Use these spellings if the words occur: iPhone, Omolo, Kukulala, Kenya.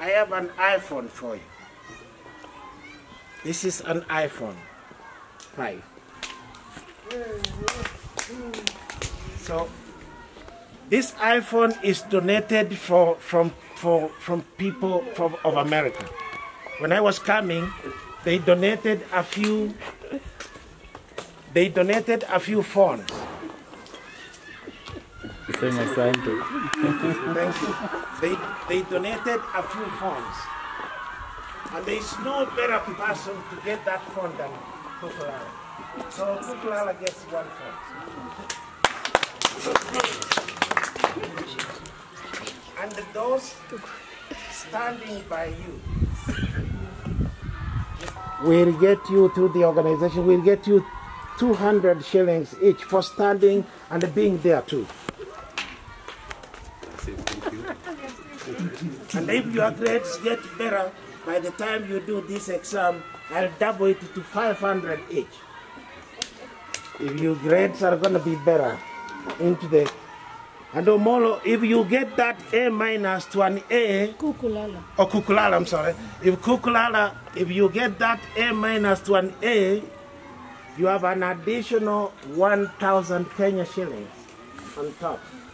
I have an iPhone for you. This is an iPhone 5. So this iPhone is donated from people of America. When I was coming, they donated a few. They donated a few phones. Thank you. They donated a few phones. And there is no better person to get that phone than Kukulala. So Kukulala gets one phone. And those standing by you, we'll get you through the organization, we'll get you 200 shillings each for standing and being there too. And if your grades get better, by the time you do this exam, I'll double it to 500 each. If your grades are going to be better into the... And Omolo, if you get that A minus to an A... Kukulala. Oh, Kukulala, I'm sorry. If Kukulala, if you get that A minus to an A, you have an additional 1,000 Kenya shillings on top.